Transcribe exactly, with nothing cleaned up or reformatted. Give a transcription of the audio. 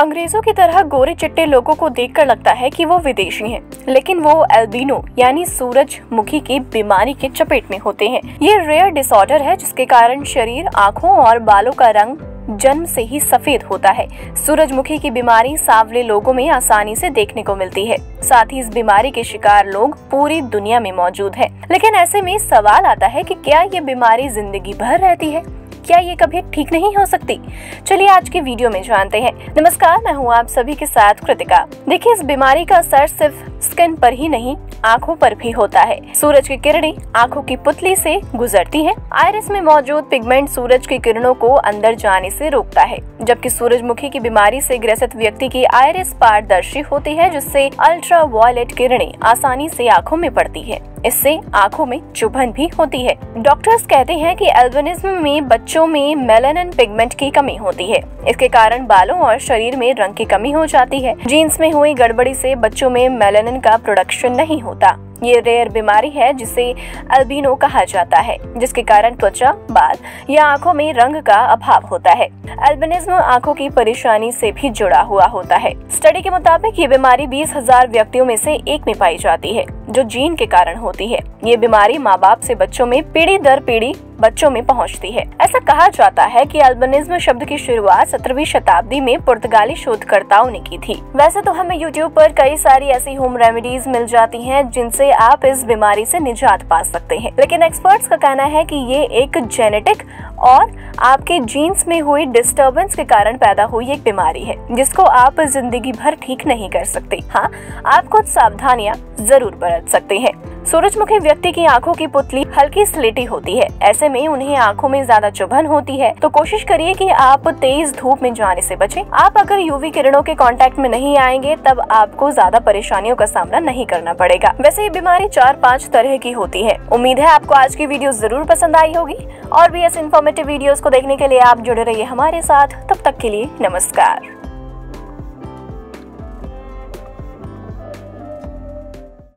अंग्रेजों की तरह गोरे चिट्टे लोगों को देखकर लगता है कि वो विदेशी हैं, लेकिन वो एल्बिनो यानी सूरजमुखी की बीमारी के चपेट में होते हैं। ये रेयर डिसऑर्डर है जिसके कारण शरीर, आँखों और बालों का रंग जन्म से ही सफेद होता है। सूरजमुखी की बीमारी सांवले लोगों में आसानी से देखने को मिलती है। साथ ही इस बीमारी के शिकार लोग पूरी दुनिया में मौजूद हैं। लेकिन ऐसे में सवाल आता है कि क्या ये बीमारी जिंदगी भर रहती है? क्या ये कभी ठीक नहीं हो सकती? चलिए आज की वीडियो में जानते हैं। नमस्कार, मैं हूँ आप सभी के साथ कृतिका। देखिए, इस बीमारी का असर सिर्फ स्किन पर ही नहीं, आँखों पर भी होता है। सूरज की किरणें आँखों की पुतली से गुजरती हैं। आइरिस में मौजूद पिगमेंट सूरज की किरणों को अंदर जाने से रोकता है, जबकि सूरजमुखी की बीमारी से ग्रसित व्यक्ति की आइरिस पारदर्शी होती है, जिससे अल्ट्रा वायलेट किरणें आसानी से आँखों में पड़ती है। इससे आँखों में चुभन भी होती है। डॉक्टर्स कहते हैं कि एल्बिनिज्म में बच्चों में मेलानिन पिगमेंट की कमी होती है। इसके कारण बालों और शरीर में रंग की कमी हो जाती है। जीन्स में हुई गड़बड़ी से बच्चों में मेलानिन का प्रोडक्शन नहीं होता। ये रेयर बीमारी है जिसे एल्बिनो कहा जाता है, जिसके कारण त्वचा, बाल या आंखों में रंग का अभाव होता है। एल्बिनिज्म आंखों की परेशानी से भी जुड़ा हुआ होता है। स्टडी के मुताबिक ये बीमारी बीस हजार व्यक्तियों में से एक में पाई जाती है, जो जीन के कारण होती है। ये बीमारी माँ बाप से बच्चों में पीढ़ी दर पीढ़ी बच्चों में पहुंचती है। ऐसा कहा जाता है कि एल्बिनिज्म शब्द की शुरुआत सत्रहवीं शताब्दी में पुर्तगाली शोधकर्ताओं ने की थी। वैसे तो हमें यूट्यूब पर कई सारी ऐसी होम रेमेडीज मिल जाती हैं जिनसे आप इस बीमारी से निजात पा सकते हैं, लेकिन एक्सपर्ट्स का कहना है कि ये एक जेनेटिक और आपके जीन्स में हुई डिस्टर्बेंस के कारण पैदा हुई एक बीमारी है, जिसको आप जिंदगी भर ठीक नहीं कर सकते। हाँ, आप कुछ सावधानियाँ जरूर बरत सकते हैं। सूरजमुखी व्यक्ति की आंखों की पुतली हल्की स्लेटी होती है। ऐसे में उन्हें आंखों में ज्यादा चुभन होती है, तो कोशिश करिए कि आप तेज धूप में जाने से बचें। आप अगर यूवी किरणों के कांटेक्ट में नहीं आएंगे, तब आपको ज्यादा परेशानियों का सामना नहीं करना पड़ेगा। वैसे ये बीमारी चार पाँच तरह की होती है। उम्मीद है आपको आज की वीडियो जरूर पसंद आई होगी। और भी ऐसे इन्फॉर्मेटिव वीडियोज को देखने के लिए आप जुड़े रहिए हमारे साथ। तब तक के लिए नमस्कार।